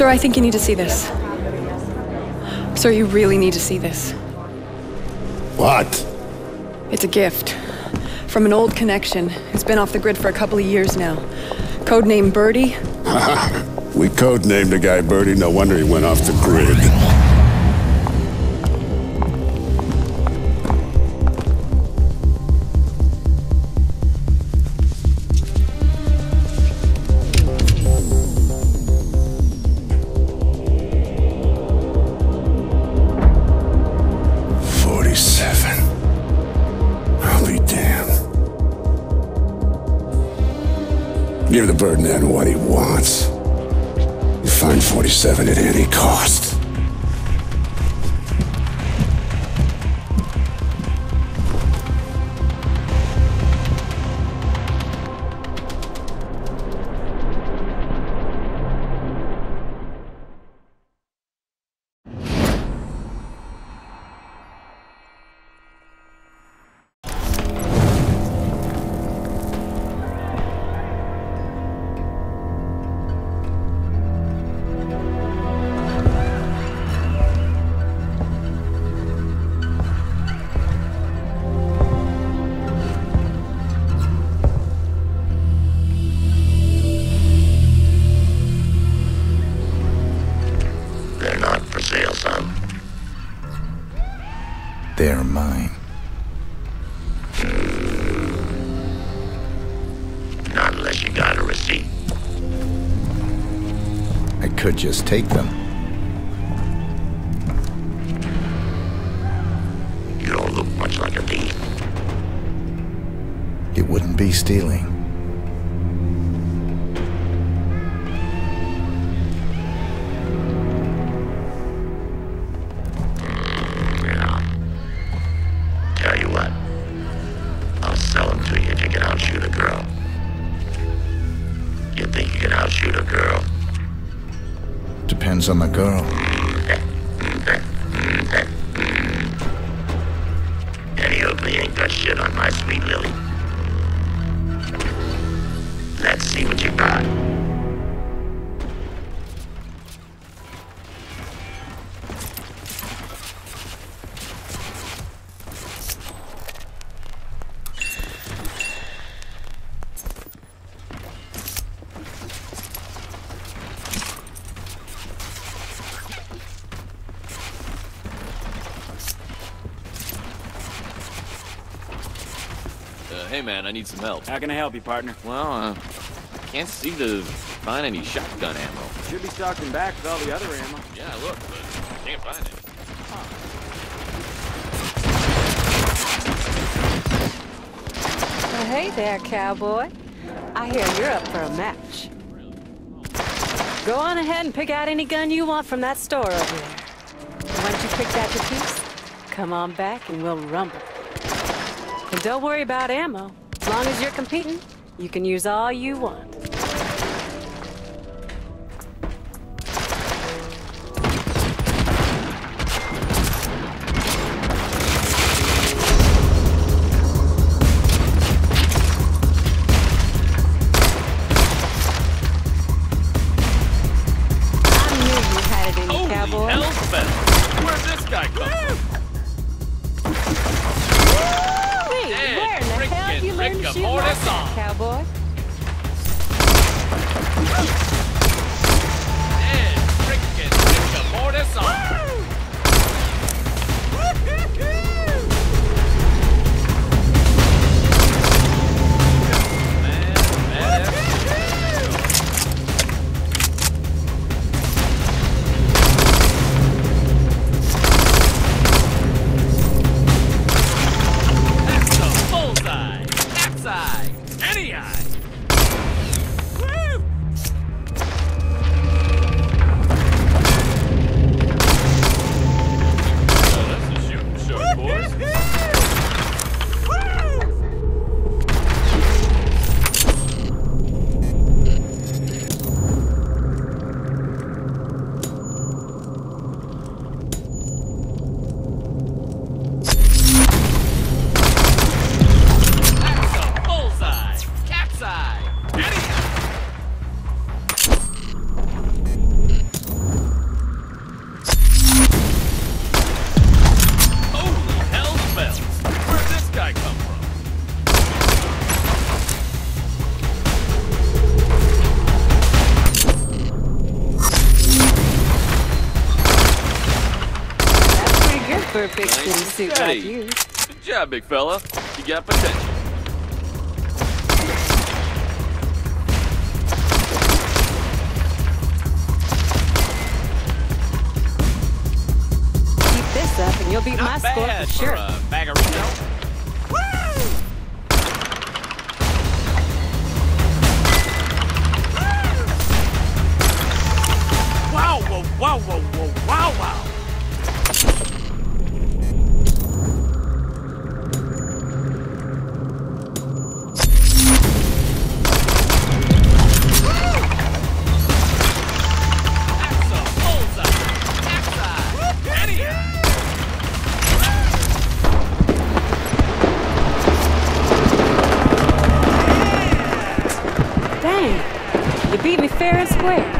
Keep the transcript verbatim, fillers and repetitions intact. Sir, I think you need to see this. Sir, you really need to see this. What? It's a gift. From an old connection who's been off the grid for a couple of years now. Codename Birdie. We codenamed the guy Birdie. No wonder he went off the grid. Give the Birdman what he wants. You find forty-seven at any cost. They're mine. Not unless you got a receipt. I could just take them. You don't look much like a thief. It wouldn't be stealing. Shoot a girl. Depends on the girl. Any ugly ain't got shit on my sweet Lily. Let's see what you got. Hey man, I need some help. How can I help you, partner? Well, uh, can't seem to find any shotgun ammo. Should be stocking back with all the other ammo. Yeah, look, but can't find it. Huh. Well, hey there, cowboy. I hear you're up for a match. Go on ahead and pick out any gun you want from that store over there. Once you pick that to piece, come on back and we'll rumble. And don't worry about ammo. As long as you're competing, you can use all you want. I knew you had it in you, cowboy. Holy hellfest! Where'd this guy come from? Shoot like that, cowboy. And frickin' pick a mortis on. perfect nice little suit like you. Good job, big fella. You got potential. Keep this up and you'll beat Not my score for sure. For a bag of Reno. Wow, wow, wow, wow, wow. Dang, you beat me fair and square.